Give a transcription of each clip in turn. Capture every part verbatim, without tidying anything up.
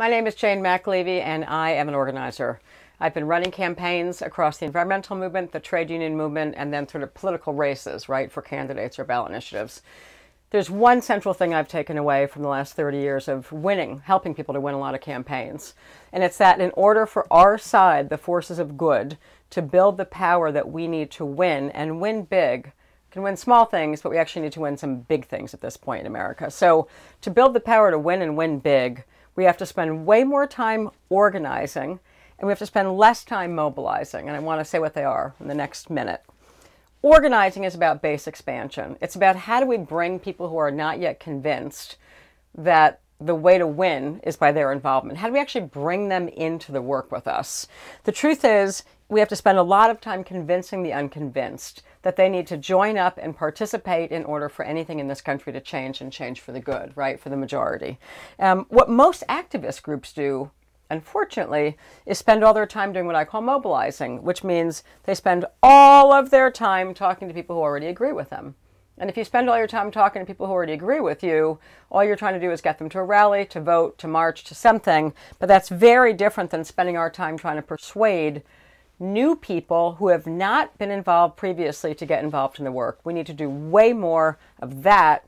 My name is Jane McAlevey, and I am an organizer. I've been running campaigns across the environmental movement, the trade union movement, and then through the political races, right, for candidates or ballot initiatives. There's one central thing I've taken away from the last thirty years of winning, helping people to win a lot of campaigns, and it's that in order for our side, the forces of good, to build the power that we need to win, and win big, can win small things, but we actually need to win some big things at this point in America. So to build the power to win and win big, we have to spend way more time organizing, and we have to spend less time mobilizing, and I want to say what they are in the next minute. Organizing is about base expansion. It's about how do we bring people who are not yet convinced that the way to win is by their involvement. How do we actually bring them into the work with us? The truth is, we have to spend a lot of time convincing the unconvinced that they need to join up and participate in order for anything in this country to change, and change for the good, right, for the majority. Um, what most activist groups do, unfortunately, is spend all their time doing what I call mobilizing, which means they spend all of their time talking to people who already agree with them. And if you spend all your time talking to people who already agree with you, all you're trying to do is get them to a rally, to vote, to march, to something. But that's very different than spending our time trying to persuade new people who have not been involved previously to get involved in the work. We need to do way more of that.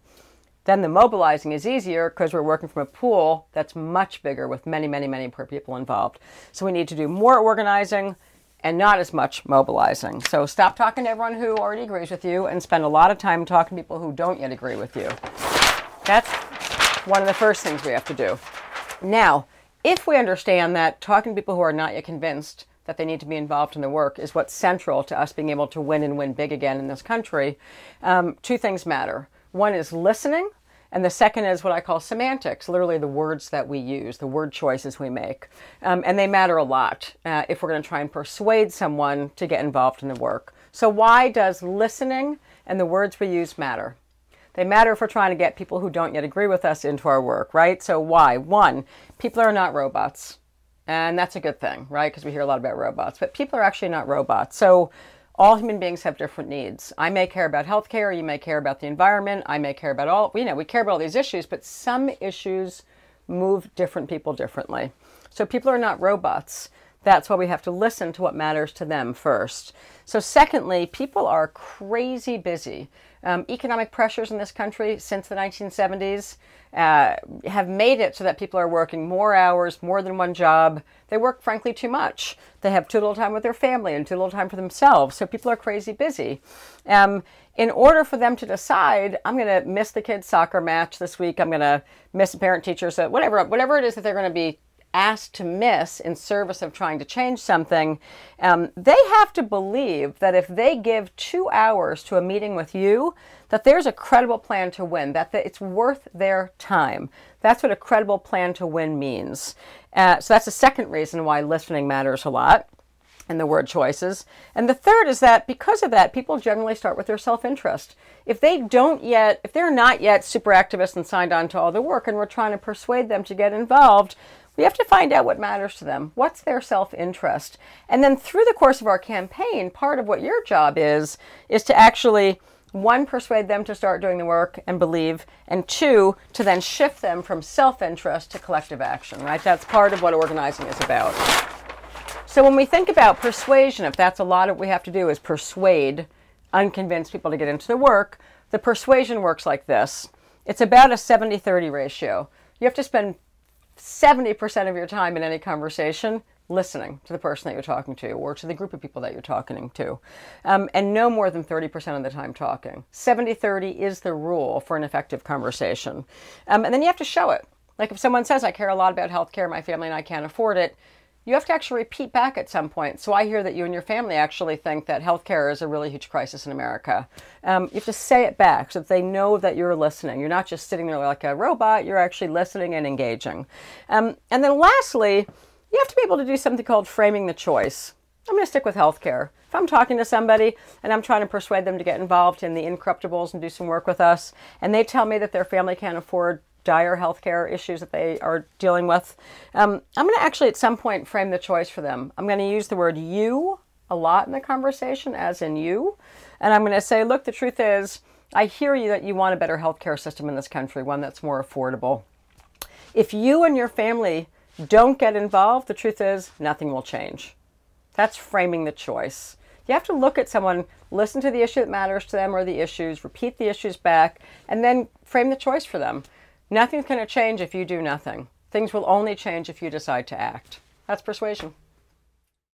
Then the mobilizing is easier because we're working from a pool that's much bigger with many, many, many more people involved. So we need to do more organizing and not as much mobilizing. So stop talking to everyone who already agrees with you and spend a lot of time talking to people who don't yet agree with you. That's one of the first things we have to do. Now, if we understand that talking to people who are not yet convinced that they need to be involved in the work is what's central to us being able to win and win big again in this country, um, two things matter. One is listening, and the second is what I call semantics, literally the words that we use, the word choices we make. Um, and they matter a lot uh, if we're going to try and persuade someone to get involved in the work. So why does listening and the words we use matter? They matter if we're trying to get people who don't yet agree with us into our work, right? So why? One, people are not robots. And that's a good thing, right? Because we hear a lot about robots, but people are actually not robots. So all human beings have different needs. I may care about healthcare, you may care about the environment, I may care about all, you know, we care about all these issues, but some issues move different people differently. So people are not robots. That's why we have to listen to what matters to them first. So secondly, people are crazy busy. Um, economic pressures in this country since the nineteen seventies uh, have made it so that people are working more hours, more than one job. They work, frankly, too much. They have too little time with their family and too little time for themselves. So people are crazy busy. Um, in order for them to decide, I'm going to miss the kids' soccer match this week, I'm going to miss a parent-teacher, so whatever, whatever it is that they're going to be asked to miss in service of trying to change something, um, they have to believe that if they give two hours to a meeting with you, that there's a credible plan to win, that it's worth their time. That's what a credible plan to win means. Uh, so that's the second reason why listening matters a lot, and the word choices. And the third is that because of that, people generally start with their self-interest. If they don't yet, if they're not yet super activists and signed on to all the work, and we're trying to persuade them to get involved, we have to find out what matters to them. What's their self-interest? And then through the course of our campaign, part of what your job is, is to actually, one, persuade them to start doing the work and believe, and two, to then shift them from self-interest to collective action, right? That's part of what organizing is about. So when we think about persuasion, if that's a lot of what we have to do is persuade unconvinced people to get into the work, the persuasion works like this. It's about a seventy thirty ratio. You have to spend seventy percent of your time in any conversation listening to the person that you're talking to or to the group of people that you're talking to, um, and no more than thirty percent of the time talking. seventy thirty is the rule for an effective conversation. Um, and then you have to show it. Like if someone says, I care a lot about healthcare, my family and I can't afford it, you have to actually repeat back at some point. So I hear that you and your family actually think that healthcare is a really huge crisis in America. Um, you have to say it back so that they know that you're listening. You're not just sitting there like a robot. You're actually listening and engaging. Um, and then lastly, you have to be able to do something called framing the choice. I'm going to stick with healthcare. If I'm talking to somebody and I'm trying to persuade them to get involved in the Incorruptibles and do some work with us, and they tell me that their family can't afford dire healthcare issues that they are dealing with, um, I'm going to actually at some point frame the choice for them. I'm going to use the word you a lot in the conversation, as in you, and I'm going to say, look, the truth is, I hear you that you want a better healthcare system in this country, one that's more affordable. If you and your family don't get involved, the truth is nothing will change. That's framing the choice. You have to look at someone, listen to the issue that matters to them or the issues, repeat the issues back, and then frame the choice for them. Nothing's going to change if you do nothing. Things will only change if you decide to act. That's persuasion.